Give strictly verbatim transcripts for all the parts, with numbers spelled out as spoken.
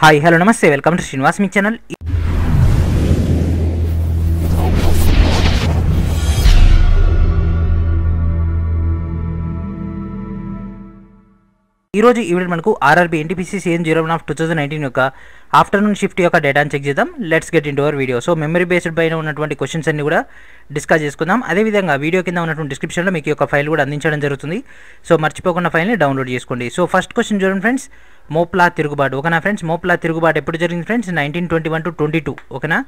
हाय hello नमस्ते welcome to Srinivas मी channel. ఈ రోజు ఈ వీడియో మనకు RRB NTPC season zero one of two thousand nineteen యొక్క ఆఫ్టర్నూన్ షిఫ్ట్ యొక్క డేటాను చెక్ చేద్దాం. Let's get into our video. So memory based పైన ఉన్నటువంటి క్వశ్చన్స్ అన్ని కూడా డిస్కస్ చేసుకుందాం. అదేవిధంగా వీడియో కింద ఉన్నటువంటి డిస్క్రిప్షన్లో మీకు యొక్క ఫైల్ కూడా అందించడం జరుగుతుంది. సో మర్చిపోకుండా ఫైల్ని డౌన్లోడ్ చేసుకోండి. సో ఫస్ట్ క్వశ్చన్ చూడండి ఫ్రెండ్స్, మోప్లా తిరుగుబాటు. ఓకేనా ఫ్రెండ్స్, మోప్లా తిరుగుబాటు ఎప్పుడు జరిగింది friends? Nineteen twenty one to twenty two ఓకేనా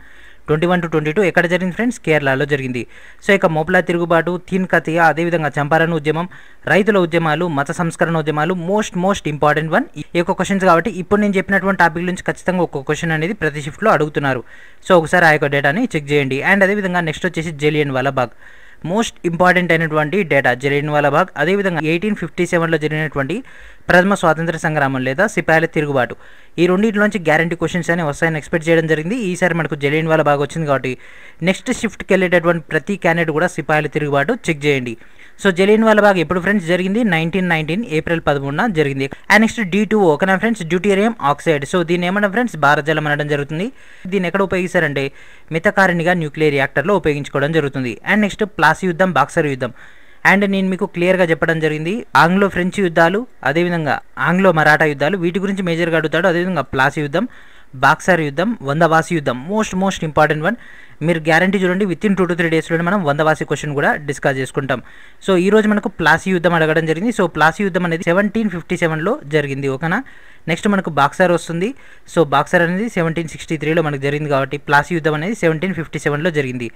twenty one to twenty two ఎక్కడ జరిగింది ఫ్రెండ్స్? కేరళలో జరిగింది. సో ఇక మోప్లా తిరుగుబాటు, థీన్ కతియా, అదేవిధంగా చంపారన్ ఉద్యమం, రైతుల ఉద్యమాలు, మత సంస్కరణ ఉద్యమాలు మోస్ట్ మోస్ట్ ఇంపార్టెంట్ వన్ ఈ యొక్క క్వశ్చన్స్. కాబట్టి ఇప్పుడు నేను చెప్పినటువంటి టాపిక్ నుంచి ఖచ్చితంగా ఒక క్వశ్చన్ అనేది ప్రతి షిఫ్ట్లో అడుగుతున్నారు. సో ఒకసారి ఆ యొక్క డేటాని చెక్ చేయండి. అండ్ అదేవిధంగా నెక్స్ట్ వచ్చేసి జలియన్ వాలాబాగ్, మోస్ట్ ఇంపార్టెంట్ అయినటువంటి డేటా జలియన్ వాలాబాగ్. అదేవిధంగా ఎయిటీన్ ఫిఫ్టీ సెవెన్లో జరిగినటువంటి ప్రథమ స్వాతంత్ర సంగ్రామం లేదా సిపాయిల తిరుగుబాటు, ఈ రెండింటిలోంచి గ్యారంటీ క్వశ్చన్స్ అని వస్తాయని ఎక్స్పెక్ట్ చేయడం జరిగింది. ఈసారి మనకు జలియన్ వాలాబాగ్ వచ్చింది కాబట్టి నెక్స్ట్ షిఫ్ట్కి వెళ్ళేటటువంటి ప్రతి క్యాండిడేట్ కూడా సిపాయిల తిరుగుబాటు చెక్ చేయండి. సో జలియన్ వాలాబాగ్ ఎప్పుడు ఫ్రెండ్స్ జరిగింది? నైన్టీన్ నైన్టీన్ ఏప్రిల్ పదమూడున జరిగింది. అండ్ నెక్స్ట్ డీ టూ ఓకేనా ఫ్రెండ్స్, డ్యూటేరియం ఆక్సైడ్. సో దీని ఏమన్నా ఫ్రెండ్స్ భారజలం అనడం జరుగుతుంది. దీన్ని ఎక్కడ ఉపయోగిస్తారంటే మితకారిణిగా న్యూక్లియర్ రియాక్టర్లో ఉపయోగించుకోవడం జరుగుతుంది. అండ్ నెక్స్ట్ ప్లాసీ యుద్ధం, బాక్సర్ యుద్ధం. అండ్ నేను మీకు క్లియర్గా చెప్పడం జరిగింది ఆంగ్లో ఫ్రెంచ్ యుద్ధాలు, అదేవిధంగా ఆంగ్లో మరాఠా యుద్ధాలు, వీటి గురించి మేజర్గా అడుగుతాడు. అదేవిధంగా ప్లాసీ యుద్ధం, బాక్సర్ యుద్ధం, వందవాసి యుద్ధం మోస్ట్ మోస్ట్ ఇంపార్టెంట్ వన్. మీరు గ్యారంటీ చూడండి within two to three డేస్లోనే మనం వందవాసి క్వశ్చన్ కూడా డిస్కస్ చేసుకుంటాం. సో ఈ రోజు మనకు ప్లాసీ యుద్ధం అడగడం జరిగింది. సో ప్లాసీ యుద్ధం అనేది సెవెంటీన్ ఫిఫ్టీ సెవెన్లో జరిగింది ఓకేనా. నెక్స్ట్ మనకు బాక్సర్ వస్తుంది. సో బాక్సర్ అనేది సెవెంటీన్ సిక్స్టీ త్రీలో మనకు జరిగింది కాబట్టి ప్లాసీ యుద్ధం అనేది సెవెంటీన్ ఫిఫ్టీ సెవెన్లో జరిగింది.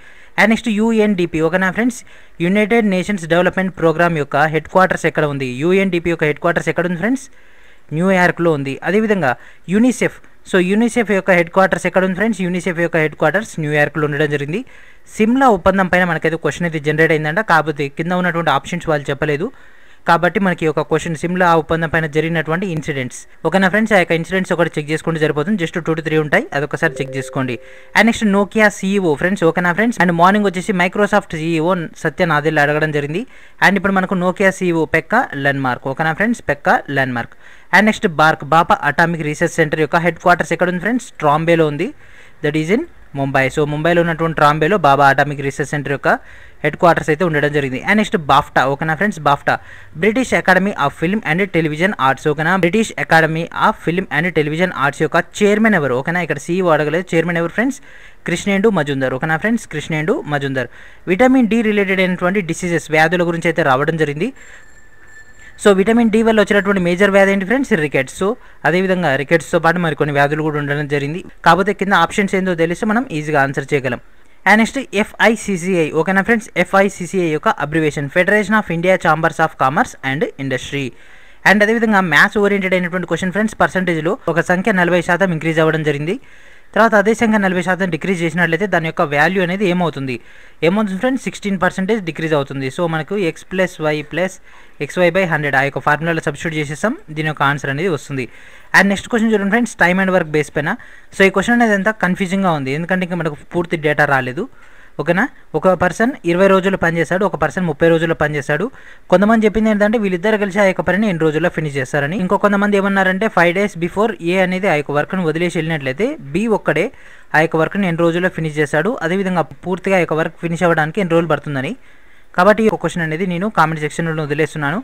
అండ్ నెక్స్ట్ యూఎన్డిపి ఓకేనా friends, United nations development programme యొక్క హెడ్ క్వార్టర్స్ ఎక్కడ ఉంది? యూఎన్డిపి యొక్క హెడ్ క్వార్టర్స్ ఎక్కడ ఉంది ఫ్రెండ్స్? న్యూయార్క్లో ఉంది. అదేవిధంగా యూనిసెఫ్, సో యూనిసెఫ్ యొక్క హెడ్ క్వార్టర్స్ ఎక్కడ ఉంది ఫ్రెండ్స్? యూనిసెఫ్ యొక్క హెడ్ క్వార్టర్స్ న్యూయార్క్లో ఉండడం జరిగింది. సిమ్లా ఒప్పందం పైన మనకైతే క్వశ్చన్ అయితే జనరేట్ అయిందంట, కాకపోతే కింద ఉన్నటువంటి ఆప్షన్స్ వాళ్ళు చెప్పలేదు కాబట్టి మనకి ఒక క్వశ్చన్ సిమ్లా ఒప్పందం పైన జరిగినటువంటి ఇన్సిడెంట్స్ ఓకేనా ఫ్రెండ్స్. ఆ యొక్క ఇన్సిడెంట్స్ ఒకటి చెక్ చేసుకుంటే సరిపోతుంది, జస్ట్ టూ టు త్రీ ఉంటాయి, అదొకసారి చెక్ చేసుకోండి. And next Nokia CEO friends ఓకేనా ఫ్రెండ్స్. అండ్ మార్నింగ్ వచ్చేసి మైక్రోసాఫ్ట్ సీఈఓ సత్య నాదెల్ అడగడం జరిగింది. అండ్ ఇప్పుడు మనకు నోకియా సీఈఓ పెక్క లన్మార్క్ ఓకేనా ఫ్రెండ్స్, పెక్క లన్మార్క్. And next BARC, Bhabha atomic research centre యొక్క హెడ్ క్వార్టర్స్ ఎక్కడ ఉంది ఫ్రెండ్స్? ట్రాంబేలో ఉంది, that is in Mumbai. So ముంబైలో ఉన్నటువంటి ట్రాంబేలో బాబా అటామిక్ రీసెర్చ్ సెంటర్ యొక్క హెడ్ క్వార్టర్స్ అయితే ఉండడం జరిగింది. అండ్ నెక్స్ట్ బాఫ్టా ఓకేనా friends, BAFTA British academy of film and television arts ఓకేనా. British academy of film and television arts యొక్క చైర్మన్ ఎవరు ఓకేనా? ఇక్కడ సీఈఓ అడగలేదు, చైర్మన్ ఎవరు ఫ్రెండ్స్? కృష్ణేండు మజుందర్ ఓకేనా friends, Krishnendu Majumdar. Vitamin D related అయినటువంటి డిసీజెస్, వ్యాధుల గురించి అయితే రావడం జరిగింది. సో విటమిన్ డి వల్ల వచ్చినటువంటి మేజర్ వ్యాధి ఏంటి ఫ్రెండ్స్? రికెట్స్. సో అదేవిధంగా రికెట్స్తో పాటు మరి కొన్ని వ్యాధులు కూడా ఉండడం జరిగింది, కాకపోతే కింద ఆప్షన్స్ ఏందో తెలిస్తే మనం ఈజీగా ఆన్సర్ చేయగలం. అండ్ నెక్స్ట్ ఎఫ్ఐసిసిఐ ఓకేనా ఫ్రెండ్స్, ఎఫ్ఐసిసిఐ యొక్క abbreviation federation of India chambers of commerce and industry. And అదేవిధంగా మ్యాథ్స్ ఓరియంటెడ్ అయినటువంటి క్వశ్చన్ ఫ్రెండ్స్, పర్సంటేజ్లో ఒక సంఖ్య నలభై శాతం ఇంక్రీజ్ అవ్వడం జరిగింది, తర్వాత అదే సంఖ్య నలభై శాతం డిక్రీజ్ చేసినట్లయితే దాని యొక్క వాల్యూ అనేది ఏమవుతుంది? ఏమవుతుంది ఫ్రెండ్స్? సిక్స్టీన్ పర్సెంటేజ్ డిక్రీజ్ అవుతుంది. సో మనకు X plus Y plus XY by hundred ఆ యొక్క ఫార్ములాలో సబ్స్టిట్యూట్ చేసేస్తాం, దీని యొక్క ఆన్సర్ అనేది వస్తుంది. అండ్ నెక్స్ట్ క్వశ్చన్ చూడండి friends, time and work base పైన. సో ఈ క్వశ్చన్ అనేది ఎంత కన్ఫ్యూజింగ్గా ఉంది, ఎందుకంటే ఇంకా మనకు పూర్తి డేటా రాలేదు ఓకేనా. ఒక పర్సన్ ఇరవై రోజులు పనిచేస్తాడు, ఒక పర్సన్ ముప్పై రోజుల్లో పనిచేస్తాడు. కొంతమంది చెప్పింది ఏంటంటే వీళ్ళిద్దరు కలిసి ఆ యొక్క పనిని ఎన్ని రోజుల్లో ఫినిష్ చేస్తారని. ఇంకో కొంతమంది ఏమన్నారంటే ఫైవ్ డేస్ బిఫోర్ ఏ అనేది ఆ యొక్క వర్క్ను వదిలేసి వెళ్ళినట్లయితే బి ఒక్కడే ఆ యొక్క వర్క్ని ఎన్ని రోజుల్లో ఫినిష్ చేస్తాడు, అదేవిధంగా పూర్తిగా ఆ యొక్క వర్క్ ఫినిష్ అవ్వడానికి ఎన్ని రోజులు పడుతుందని. కాబట్టి ఈ క్వశ్చన్ అనేది నేను కామెంట్ సెక్షన్లో వదిలేస్తున్నాను.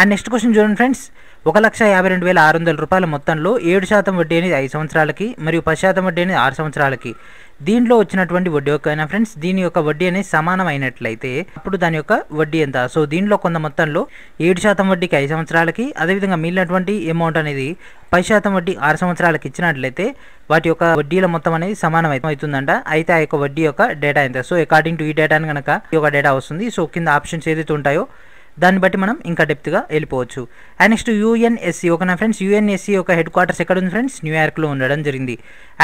అండ్ నెక్స్ట్ క్వశ్చన్ చూడండి ఫ్రెండ్స్, ఒక లక్ష యాభై రెండు వేల ఆరు వందల రూపాయల మొత్తంలో ఏడు శాతం వడ్డీ అనేది ఐదు సంవత్సరాలకి మరియు పది శాతం వడ్డీ అనేది ఆరు సంవత్సరాలకి దీంట్లో వచ్చినటువంటి వడ్డీ ఒకనా ఫ్రెండ్స్, దీని యొక్క వడ్డీ అనేది సమానమైనట్లయితే అప్పుడు దాని యొక్క వడ్డీ ఎంత? సో దీనిలో కొంత మొత్తంలో ఏడు శాతం వడ్డీకి ఐదు సంవత్సరాలకి, అదేవిధంగా మిగిలినటువంటి అమౌంట్ అనేది పది శాతం వడ్డీ ఆరు సంవత్సరాలకి ఇచ్చినట్లయితే వాటి యొక్క వడ్డీల మొత్తం అనేది సమానం అవుతుందంట. అయితే ఆ యొక్క వడ్డీ యొక్క డేటా ఎంత? సో అకార్డింగ్ టు ఈ డేటాని కనుక ఈ యొక్క డేటా వస్తుంది. సో కింద ఆప్షన్స్ ఏదైతే ఉంటాయో దాన్ని బట్టి మనం ఇంకా డెప్త్గా వెళ్ళిపోవచ్చు. అండ్ నెక్స్ట్ యూఎన్ఎస్సీ ఓకేనా ఫ్రెండ్స్, యూఎన్ఎస్సీ యొక్క హెడ్ క్వార్టర్స్ ఎక్కడ ఉంది ఫ్రెండ్స్? న్యూయార్క్లో ఉండడం జరిగింది.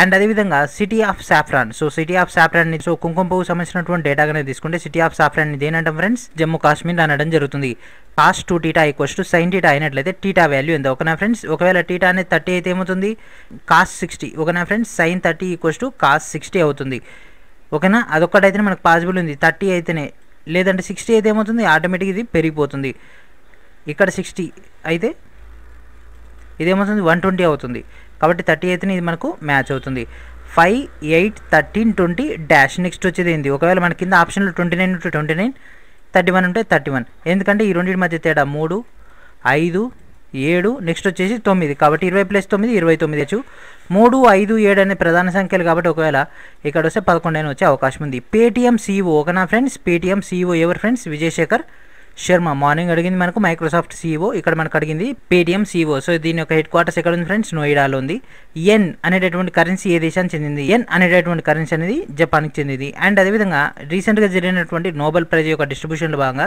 అండ్ అదేవిధంగా city of saffron, so city of సాఫ్రాన్ని సో కుంకుమ పువ్వు సంబంధించినటువంటి డేటాగానే తీసుకుంటే సిటీ ఆఫ్ సాఫ్రాన్ని దేనంటాం ఫ్రెండ్స్? జమ్మూ కాశ్మీర్ అనడం జరుగుతుంది. Cos two theta equals to sine theta అయినట్లయితే టీటా వాల్యూ ఎంత ఓకేనా ఫ్రెండ్స్? ఒకవేళ టీటా అనేది థర్టీ అయితే ఏమవుతుంది? కాస్ సిక్స్టీ ఓకేనా friends, sine thirty equals to cos sixty అవుతుంది ఓకేనా. అదొక్కటైతేనే మనకు పాసిబుల్ ఉంది, థర్టీ అయితేనే, లేదంటే సిక్స్టీ అయితే ఏమవుతుంది? ఆటోమేటిక్ ఇది పెరిగిపోతుంది. ఇక్కడ సిక్స్టీ అయితే ఇదేమవుతుంది వన్ ట్వంటీ అవుతుంది కాబట్టి థర్టీ ఎయిత్ని ఇది మనకు మ్యాచ్ అవుతుంది. Five eight thirteen twenty dash next వచ్చేది ఏంది, ఒకవేళ మన కింద ఆప్షన్లో ట్వంటీ నైన్ ఉంటే ట్వంటీ నైన్ థర్టీ వన్ ఉంటే థర్టీ వన్ ఎందుకంటే ఈ రెండింటి మధ్య తేడా మూడు ఐదు ఏడు నెక్స్ట్ వచ్చేసి తొమ్మిది కాబట్టి ఇరవై ప్లస్ తొమ్మిది ఇరవై తొమ్మిది వచ్చు మూడు ఐదు ఏడు అనే ప్రధాన సంఖ్యలు కాబట్టి ఒకవేళ ఇక్కడ వస్తే పదకొండైన వచ్చే అవకాశం ఉంది. పేటీఎం సీఈఓ ఒకనా ఫ్రెండ్స్, పేటీఎం సీఈఓ ఎవరు ఫ్రెండ్స్ విజయ్ శేఖర్ శర్మ. మార్నింగ్ అడిగింది మనకు మైక్రోసాఫ్ట్ సీఈఓ, ఇక్కడ మనకు అడిగింది పేటీఎం సీఈఓ. సో దీని యొక్క హెడ్ క్వార్టర్స్ ఎక్కడ ఉంది ఫ్రెండ్స్, నోయిడాలో ఉంది. ఎన్ అనేటటువంటి కరెన్సీ ఏ దేశానికి చెందింది, ఎన్ అనేటటువంటి కరెన్సీ అనేది జపాన్కి చెందింది. అండ్ అదేవిధంగా రీసెంట్గా జరిగినటువంటి నోబెల్ ప్రైజ్ యొక్క డిస్ట్రిబ్యూషన్లో భాగంగా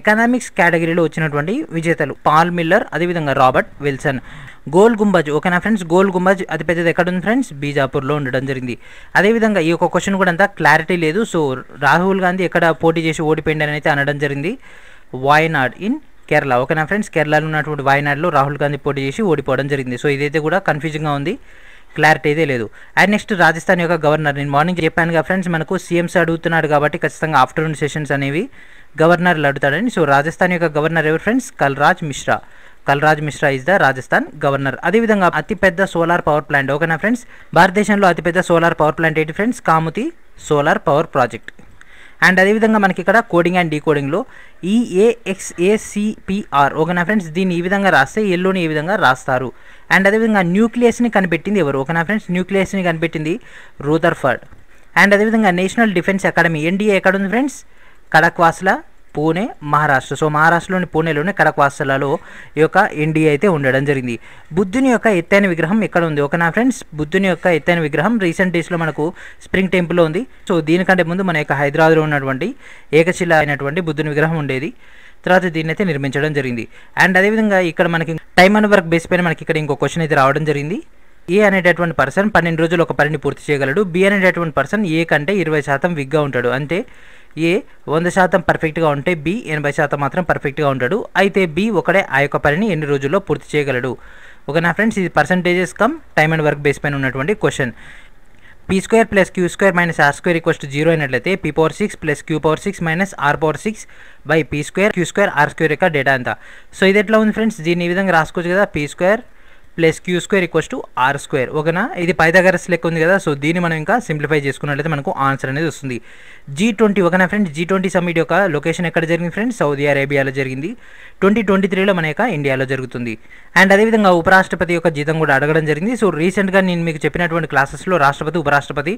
ఎకనామిక్స్ కేటగిరీలో వచ్చినటువంటి విజేతలు పాల్ మిల్లర్ అదేవిధంగా రాబర్ట్ విల్సన్. గోల్ గుంబజ్ ఓకేనా ఫ్రెండ్స్, గోల్ గుంబజ్ అతిపెద్దది ఎక్కడ ఉంది ఫ్రెండ్స్, బీజాపూర్లో ఉండడం జరిగింది. అదేవిధంగా ఈ యొక్క క్వశ్చన్ కూడా అంతా క్లారిటీ లేదు. సో రాహుల్ గాంధీ ఎక్కడ పోటీ చేసి ఓడిపోయింది అని అయితే అనడం జరిగింది, వాయనాడ్ ఇన్ కేరళ ఓకేనా ఫ్రెండ్స్, కేరళలో ఉన్నటువంటి వాయనాడ్లో రాహుల్ గాంధీ పోటీ చేసి ఓడిపోవడం జరిగింది. సో ఇదైతే కూడా కన్ఫ్యూజింగ్గా ఉంది, క్లారిటీ అయితే లేదు. అండ్ నెక్స్ట్ రాజస్థాన్ యొక్క గవర్నర్, నేను మార్నింగ్ చెప్పానుగా ఫ్రెండ్స్ మనకు సీఎంస్ అడుగుతున్నాడు కాబట్టి ఖచ్చితంగా ఆఫ్టర్నూన్ సెషన్స్ అనేవి గవర్నర్లు అడుగుతాడని. సో రాజస్థాన్ యొక్క గవర్నర్ ఎవరు friends, Kalraj Mishra. Kalraj Mishra is the Rajasthan governor. అదేవిధంగా అతిపెద్ద సోలార్ పవర్ ప్లాంట్ ఓకేనా ఫ్రెండ్స్, భారతదేశంలో అతిపెద్ద సోలార్ పవర్ ప్లాంట్ ఏంటి friends, Kamuthi solar power project. And అదేవిధంగా మనకి ఇక్కడ కోడింగ్ అండ్ డీకోడింగ్లో ఈఏఎక్స్ఏసిపిఆర్ ఓకేనా ఫ్రెండ్స్, దీన్ని ఈ విధంగా రాస్తే ఎల్లోని ఈ విధంగా రాస్తారు. అండ్ అదేవిధంగా న్యూక్లియస్ని కనిపెట్టింది ఎవరు ఓకేనా ఫ్రెండ్స్, న్యూక్లియస్ని కనిపెట్టింది రూదర్ఫర్డ్. అండ్ అదేవిధంగా నేషనల్ డిఫెన్స్ అకాడమీ ఎన్డీఏ ఎక్కడ ఉంది ఫ్రెండ్స్, కడక్వాస్లా పూణే మహారాష్ట్ర. సో మహారాష్ట్రలోని పూణేలోని కడక్వాస్లాలో ఈ యొక్క ఎన్డీఏ అయితే ఉండడం జరిగింది. బుద్ధుని యొక్క ఎత్తైన విగ్రహం ఎక్కడ ఉంది ఓకేనా ఫ్రెండ్స్, బుద్ధుని యొక్క ఎత్తైన విగ్రహం రీసెంట్ డేస్లో మనకు స్ప్రింగ్ టెంపుల్లో ఉంది. సో దీనికంటే ముందు మన యొక్క హైదరాబాద్లో ఉన్నటువంటి ఏకశిల అయినటువంటి బుద్ధుని విగ్రహం ఉండేది, తర్వాత దీన్ని అయితే నిర్మించడం జరిగింది. అండ్ అదేవిధంగా ఇక్కడ మనకి టైమ్ అండ్ వర్క్ బేస్ పైన మనకి ఇక్కడ ఇంకో క్వశ్చన్ అయితే రావడం జరిగింది. ఏ అనేటటువంటి పర్సన్ పన్నెండు రోజులు ఒక పనిని పూర్తి చేయగలడు, బి అనేటటువంటి పర్సన్ ఏ కంటే ఇరవై శాతం విగ్గా ఉంటాడు, అంటే ఏ వంద శాతం పర్ఫెక్ట్గా ఉంటే బి ఎనభై శాతం మాత్రం పర్ఫెక్ట్గా ఉంటాడు. అయితే బి ఒకడే ఆ యొక్క పనిని ఎన్ని రోజుల్లో పూర్తి చేయగలడు ఓకేనా ఫ్రెండ్స్. ఇది percentages cum time and work base పైన ఉన్నటువంటి question. P square plus Q square minus R square equals to zero అయినట్లయితే P power six plus Q power six minus R power six by P square Q square R square యొక్క data అంతా. So ఇది ఎట్లా ఉంది friends, దీన్ని ఈ విధంగా రాసుకోవచ్చు కదా, P square plus Q square equals to R square ఓకేనా. ఇది పైథాగరస్ లెక్క ఉంది కదా, సో దీన్ని మనం ఇంకా సింప్లిఫై చేసుకున్నట్లయితే మనకు ఆన్సర్ అనేది వస్తుంది. జీ ట్వంటీ ఓకేనా ఫ్రెండ్స్, జీ ట్వంటీ సమ్మిట్ యొక్క లొకేషన్ ఎక్కడ జరిగింది ఫ్రెండ్స్, సౌదీ అరేబియాలో జరిగింది. ట్వంటీ ట్వంటీ త్రీలో మన యొక్క ఇండియాలో జరుగుతుంది. అండ్ అదేవిధంగా ఉపరాష్ట్రపతి యొక్క జీతం కూడా అడగడం జరిగింది. సో రీసెంట్గా నేను మీకు చెప్పినటువంటి క్లాసెస్లో రాష్ట్రపతి ఉపరాష్ట్రపతి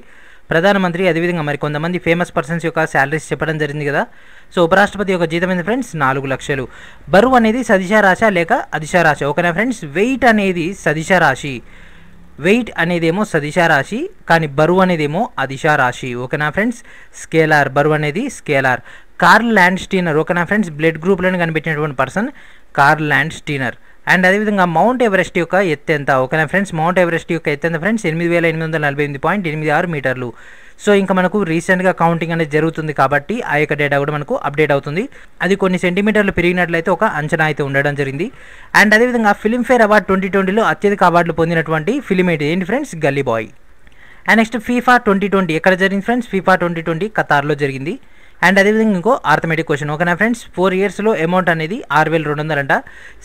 ప్రధానమంత్రి అదేవిధంగా మరి కొంతమంది ఫేమస్ పర్సన్స్ యొక్క శాలరీస్ చెప్పడం జరిగింది కదా. సో ఉపరాష్ట్రపతి యొక్క జీతం ఏంది ఫ్రెండ్స్, నాలుగు లక్షలు. బరువు అనేది సదిశా రాశి లేక అదిశా రాశి ఓకేనా ఫ్రెండ్స్. వెయిట్ అనేది సదిశా రాశి, వెయిట్ అనేదేమో సదిశా రాశి, కానీ బరువు అనేదేమో అదిశా రాశి ఓకేనా ఫ్రెండ్స్. స్కేలార్, బరువు అనేది స్కేలార్. కార్ల్ ల్యాండ్ స్టీనర్ ఓకేనా ఫ్రెండ్స్, బ్లడ్ గ్రూప్లను కనిపెట్టినటువంటి person Karl Landsteiner. And అదేవిధంగా మౌంట్ ఎవరెస్ట్ యొక్క ఎత్తు ఎంత ఓకేనా ఫ్రెండ్స్, మౌంట్ ఎవరెస్ట్ యొక్క ఎత్తు ఎంత ఫ్రెండ్స్, ఎనిమిది వేల ఎనిమిది వందల నలభై ఎనిమిది పాయింట్ ఎనిమిది ఆరు మీటర్లు. సో ఇంకా మనకు రీసెంట్గా కౌంటింగ్ అనేది జరుగుతుంది కాబట్టి ఆ యొక్క డేటా కూడా మనకు అప్డేట్ అవుతుంది. అది కొన్ని సెంటీమీటర్లు పెరిగినట్లయితే ఒక అంచనా అయితే ఉండడం జరిగింది. అండ్ అదేవిధంగా ఫిలింఫేర్ అవార్డ్ ట్వంటీ ట్వంటీలో అత్యధిక అవార్డులు పొందినటువంటి ఫిలిం ఏంటి ఏంటి friends, Gully bye. And next FIFA twenty twenty ఎక్కడ జరిగింది ఫ్రెండ్స్, ఫీఫా ట్వంటీ ట్వంటీ ఖతార్లో జరిగింది. అండ్ అదేవిధంగా ఇంకో ఆర్థమెటిక్ క్వశ్చన్ ఓకేనా ఫ్రెండ్స్, ఫోర్ ఇయర్స్లో అమౌంట్ అనేది ఆరు వేల రెండు వందలంట,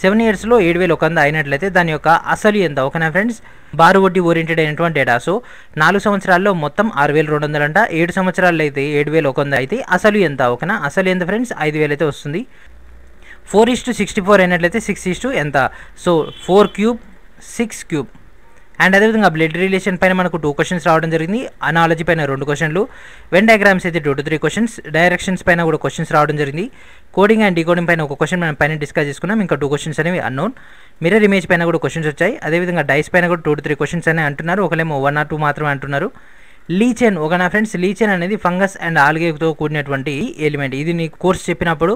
సెవెన్ ఇయర్స్లో ఏడు వేల ఒక వంద అయినట్లయితే దాని యొక్క అసలు ఎంత ఓకేనా ఫ్రెండ్స్, బారు వడ్డీ ఓరియంటెడ్ అయినటువంటి డేటా. సో నాలుగు సంవత్సరాల్లో మొత్తం ఆరు వేల రెండు వందలంట, ఏడు సంవత్సరాల్లో అయితే ఏడు వేల ఒక వంద అయితే అసలు ఎంత ఓకేనా, అసలు ఎంత ఫ్రెండ్స్ ఐదు వేలు అయితే వస్తుంది. Four is to sixty four అయినట్లయితే సిక్స్ ఈస్ టు ఎంత, so four cube six cube. And అదేవిధంగా బ్లడ్ రిలేషన్ పైన మనకు టూ క్వశ్చన్స్ రావడం జరిగింది, అనాలజీ పైన రెండు క్వశ్చన్లు, వెన్ డయాగ్రామ్స్ అయితే two to three questions, directions పైన కూడా క్వశ్చన్స్ రావడం జరిగింది. కోడింగ్ అండ్ డీకోడింగ్ పైన ఒక క్వశ్చన్ మనం పైన డిస్కస్ చేసుకున్నాం, ఇంకా టూ క్వశ్చన్స్ అనేవి అన్నోన్. మిర్రర్ ఇమేజ్ పైన కూడా క్వశ్చన్స్ వచ్చాయి, అదేవిధంగా డైస్ పైన కూడా టూ టు త్రీ క్వశ్చన్స్ అనే అంటున్నారు, ఒకలేమో వన్ ఆర్ టూ మాత్రమే అంటున్నారు. లీచెన్ ఓకేనా ఫ్రెండ్స్, లీచెన్ అనేది ఫంగస్ అండ్ ఆల్గేతో కూడినటువంటి ఎలిమెంట్. ఇది నీ కోర్స్ చెప్పినప్పుడు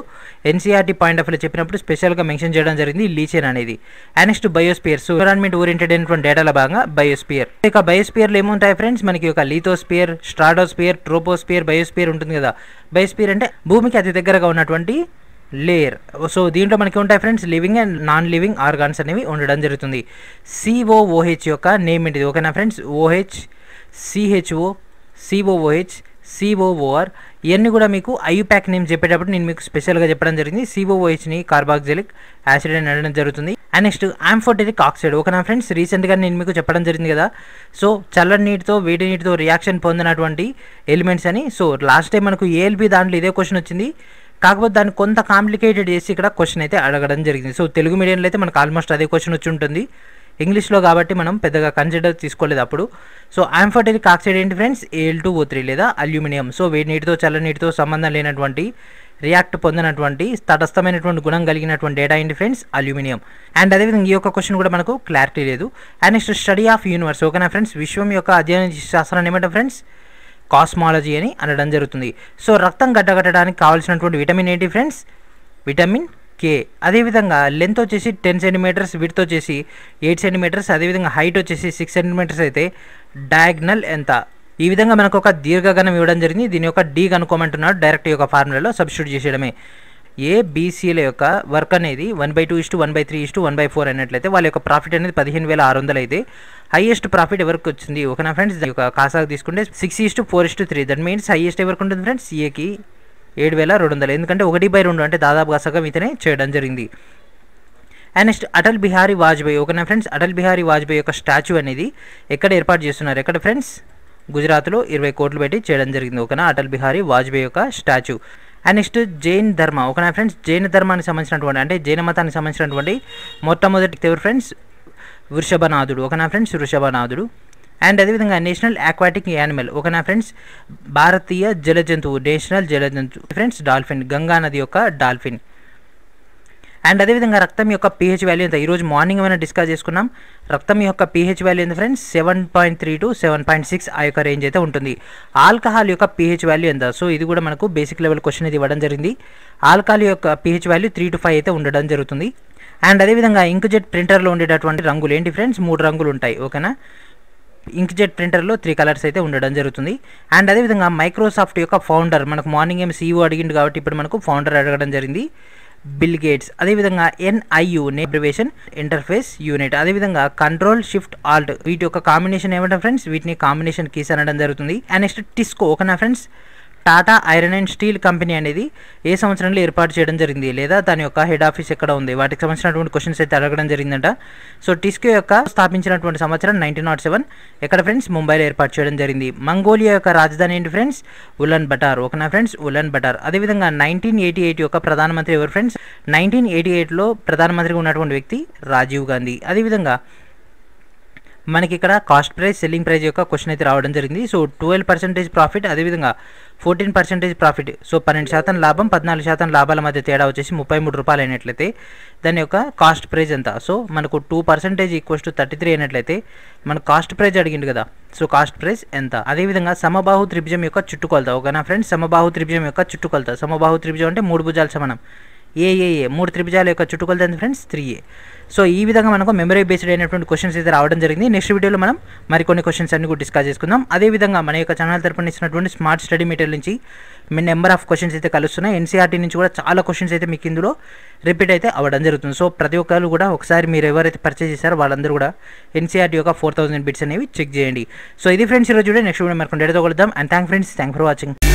ఎన్సీఆర్టీ పాయింట్ ఆఫ్ వ్యూ చెప్పినప్పుడు స్పెషల్గా మెన్షన్ చేయడం జరిగింది లీచెన్ అనేది. And next biosphere, so environment oriented అయినటువంటి డేటాల భాగంగా బయోస్పియర్. ఇక బయోస్పియర్లు ఏముంటాయి ఫ్రెండ్స్, మనకి ఒక లీథోస్పియర్, స్ట్రాటోస్పియర్, ట్రోపోస్పియర్, బయోస్పియర్ ఉంటుంది కదా. బయోస్పియర్ అంటే భూమికి అతి దగ్గరగా ఉన్నటువంటి లేయర్. సో దీంట్లో మనకి ఉంటాయి friends living and non living organs అనేవి ఉండడం జరుగుతుంది. సిఓఓహెచ్ యొక్క నేమ్ ఏంటిది ఓకేనా friends, OH, CHO, COOH, COOR, ఇవన్నీ కూడా మీకు ఐయుపాక్ నేమ్ చెప్పేటప్పుడు నేను మీకు స్పెషల్గా చెప్పడం జరిగింది. సిఓఓహెచ్ని కార్బాక్సిలిక్ యాసిడ్ అని అనడం జరుగుతుంది. And next amphoteric oxide okay నా ఫ్రెండ్స్, రీసెంట్గా నేను మీకు చెప్పడం జరిగింది కదా. సో చల్లని నీటితో వేడి నీటితో రియాక్షన్ పొందినటువంటి ఎలిమెంట్స్ అని. సో లాస్ట్ టైం మనకు ఏఎల్బి దాంట్లో ఇదే క్వశ్చన్ వచ్చింది, కాకపోతే దాన్ని కొంత కాంప్లికేటెడ్ చేసి ఇక్కడ క్వశ్చన్ అయితే అడగడం జరిగింది. సో తెలుగు మీడియంలో అయితే మనకు ఆల్మోస్ట్ అదే క్వశ్చన్ వచ్చి ఉంటుంది, ఇంగ్లీష్లో కాబట్టి మనం పెద్దగా కన్సిడర్ తీసుకోలేదు అప్పుడు. సో ఆంఫోటెరిక్ ఆక్సైడ్ ఏంటి friends, A L two O three లేదా అల్యూమినియం. సో వేడి నీటితో చల్లని నీటితో సంబంధం లేనటువంటి రియాక్ట్ పొందినటువంటి తటస్థమైనటువంటి గుణం కలిగినటువంటి డేటా ఏంటి ఫ్రెండ్స్, అల్యూమినియం. అండ్ అదేవిధంగా ఈ యొక్క క్వశ్చన్ కూడా మనకు క్లారిటీ లేదు. And next study of universe ఓకేనా ఫ్రెండ్స్, విశ్వం యొక్క అధ్యయన శాస్త్రాన్ని ఏమంటాం ఫ్రెండ్స్, కాస్మాలజీ అని అనడం జరుగుతుంది. సో రక్తం గడ్డగట్టడానికి కావాల్సినటువంటి విటమిన్ ఏంటి ఫ్రెండ్స్, విటమిన్ కే. అదేవిధంగా లెంత్ వచ్చేసి టెన్ సెంటీమీటర్స్, విడ్త్ వచ్చేసి ఎయిట్ సెంటీమీటర్స్, అదేవిధంగా హైట్ వచ్చేసి సిక్స్ సెంటీమీటర్స్ అయితే డయాగ్నల్ ఎంత. ఈ విధంగా మనకు ఒక దీర్ఘగణం ఇవ్వడం జరిగింది. దీని యొక్క డీ కనుక్కోమంటున్నాడు, డైరెక్ట్ యొక్క ఫార్ములాలో సబ్స్టిట్యూట్ చేసేయడమే. ఏబిసిల యొక్క వర్క్ అనేది one by two is to one by three is to one by four అయినట్లయితే వాళ్ళ యొక్క ప్రాఫిట్ అనేది పదిహేను వేల ఆరు వందలు అయితే హైయెస్ట్ ప్రాఫిట్ ఎవరికి వచ్చింది ఓకేనా ఫ్రెండ్స్, దాని యొక్క కాసాకు తీసుకుంటే six is to four is to three that means highest ఎవరికి ఉంటుంది ఫ్రెండ్స్, ఏకి ఏడు వేల రెండు వందలు. ఎందుకంటే ఒకటి బై రెండు అంటే దాదాపుగా సగం ఇతనే చేయడం జరిగింది. అండ్ నెక్స్ట్ అటల్ బిహారీ వాజ్పేయి ఓకేనా ఫ్రెండ్స్, అటల్ బిహారీ వాజ్పేయి యొక్క స్టాచ్యూ అనేది ఎక్కడ ఏర్పాటు చేస్తున్నారు, ఎక్కడ ఫ్రెండ్స్, గుజరాత్లో ఇరవై కోట్లు పెట్టి చేయడం జరిగింది ఓకేనా, అటల్ బిహారీ వాజ్పేయి యొక్క స్టాచ్యూ. అండ్ నెక్స్ట్ జైన్ ధర్మ ఓకేనా ఫ్రెండ్స్, జైన ధర్మానికి సంబంధించినటువంటి అంటే జైన మతానికి సంబంధించినటువంటి మొట్టమొదటి ఎవరు ఫ్రెండ్స్, వృషభనాథుడు ఓకేనా ఫ్రెండ్స్, వృషభనాథుడు. అండ్ అదేవిధంగా నేషనల్ ఆక్వాటిక్ యానిమల్ ఓకేనా ఫ్రెండ్స్, భారతీయ జల జంతువు నేషనల్ జల జంతువు ఫ్రెండ్స్ డాల్ఫిన్, గంగా నది యొక్క డాల్ఫిన్. అండ్ అదేవిధంగా రక్తం యొక్క పిహెచ్ వాల్యూ ఎంత, ఈరోజు మార్నింగ్ ఏమైనా డిస్కస్ చేసుకున్నాం. రక్తం యొక్క పిహెచ్ వాల్యూ ఎంత friends, seven point three to seven point six ఆ యొక్క రేంజ్ అయితే ఉంటుంది. ఆల్కహాల్ యొక్క పిహెచ్ వాల్యూ ఎంత, సో ఇది కూడా మనకు బేసిక్ లెవెల్ క్వశ్చన్ ఇది ఇవ్వడం జరిగింది. ఆల్కహాల్ యొక్క pH value three to five అయితే ఉండడం జరుగుతుంది. అండ్ అదేవిధంగా ఇంక్జెట్ ప్రింటర్లో ఉండేటటువంటి రంగులు ఏంటి ఫ్రెండ్స్, మూడు రంగులు ఉంటాయి ఓకేనా, ఇంక్జెట్ ప్రింటర్లో త్రీ కలర్స్ అయితే ఉండడం జరుగుతుంది. అండ్ అదేవిధంగా మైక్రోసాఫ్ట్ యొక్క ఫౌండర్ మనకు మార్నింగ్ ఏం సీఈఓ అడిగిండు కాబట్టి ఇప్పుడు మనకు ఫౌండర్ అడగడం జరిగింది, బిల్ గేట్స్. అదేవిధంగా ఎన్ఐయు అబ్రివేషన్ ఇంటర్ఫేస్ యూనిట్, అదేవిధంగా కంట్రోల్ షిఫ్ట్ ఆల్ట్ వీటి యొక్క కాంబినేషన్ ఏమంటారు ఫ్రెండ్స్, వీటిని కాంబినేషన్ కీస్ అనడం జరుగుతుంది. అండ్ నెక్స్ట్ టిస్కో ఓకేనా friends, Tata iron and steel company అనేది ఏ సంవత్సరంలో ఏర్పాటు చేయడం జరిగింది లేదా దాని యొక్క హెడ్ ఆఫీస్ ఎక్కడ ఉంది, వాటికి సంబంధించినటువంటి క్వశ్చన్స్ అయితే అడగడం జరిగిందంట. సో టిస్కో యొక్క స్థాపించినటువంటి సంవత్సరం నైన్టీన్ నాట్ సెవెన్ ఎక్కడ ఫ్రెండ్స్, ముంబైలో ఏర్పాటు చేయడం జరిగింది. మంగోలియా యొక్క రాజధాని ఏంటి ఫ్రెండ్స్, ఉలన్ బటార్ ఓకేనా ఫ్రెండ్స్, ఉలన్ బటార్. అదేవిధంగా నైన్టీన్ ఎయిటీ ఎయిట్ యొక్క ప్రధానమంత్రి ఎవరు ఫ్రెండ్స్, నైన్టీన్ ఎయిటీ ఎయిట్లో ప్రధానమంత్రిగా ఉన్నటువంటి వ్యక్తి రాజీవ్ గాంధీ. అదేవిధంగా మనకి ఇక్కడ కాస్ట్ ప్రైస్ సెల్లింగ్ ప్రైస్ యొక్క క్వశ్చన్ అయితే రావడం జరిగింది. సో ట్వెల్వ్ పర్సెంటేజ్ ప్రాఫిట్, అదేవిధంగా ఫోర్టీన్ పర్సెంటేజ్ ప్రాఫిట్, సో పన్నెండు శాతం లాభం పద్నాలుగు శాతం లాభాల మధ్య తేడా వచ్చేసి ముప్పై మూడు రూపాయలు అయినట్లయితే దాని యొక్క కాస్ట్ ప్రైజ్ ఎంత, సో మనకు two percentage equals to thirty three అయినట్లయితే మన కాస్ట్ ప్రైజ్ అడిగింది కదా, సో కాస్ట్ ప్రైజ్ ఎంత. అదేవిధంగా సమబాహు త్రిభుజం యొక్క చుట్టుకొలత ఓకేనా ఫ్రెండ్స్, సమబాహు త్రిభుజం యొక్క చుట్టుకొలత, సమబాహు త్రిభుజం అంటే మూడు భుజాలు సమానం, ఏఏఏ మూడు త్రిభుజాల యొక్క చుట్టుకొలత ఎంత ఫ్రెండ్స్, త్రీ ఏ. సో ఈ విధంగా మనకు మెమరీ బేస్డ్ అయినటువంటి క్వశ్చన్స్ అయితే రావడం జరిగింది. నెక్స్ట్ వీడియోలో మనం మరికొన్ని క్వశ్చన్స్ అన్ని కూడా డిస్కస్ చేసుకుందాం. అదేవిధంగా మన యొక్క ఛానల్ తరపున ఇచ్చినటువంటి స్మార్ట్ స్టడీ మెటీరియల్ నుంచి మీ నెంబర్ ఆఫ్ క్వశ్చన్స్ అయితే కలుస్తున్నాయి. ఎన్సీఆర్టీ నుంచి కూడా చాలా క్వశ్చన్స్ అయితే మీకు ఇందులో రిపీట్ అయితే అవ్వడం జరుగుతుంది. సో ప్రతి ఒక్కరు కూడా ఒకసారి మీరు ఎవరైతే పర్చేజ్ చేశారో వాళ్ళందరూ కూడా ఎన్సీఆర్టీ యొక్క ఫోర్ థౌసండ్ బిట్స్ అనేవి చెక్ చేయండి. సో ఇది ఫ్రెండ్స్ ఈరోజు చూడండి, నెక్స్ట్ వీడియో మరికొన్ని డేటాతో కలుద్దాం. And thank friends, thank for watching.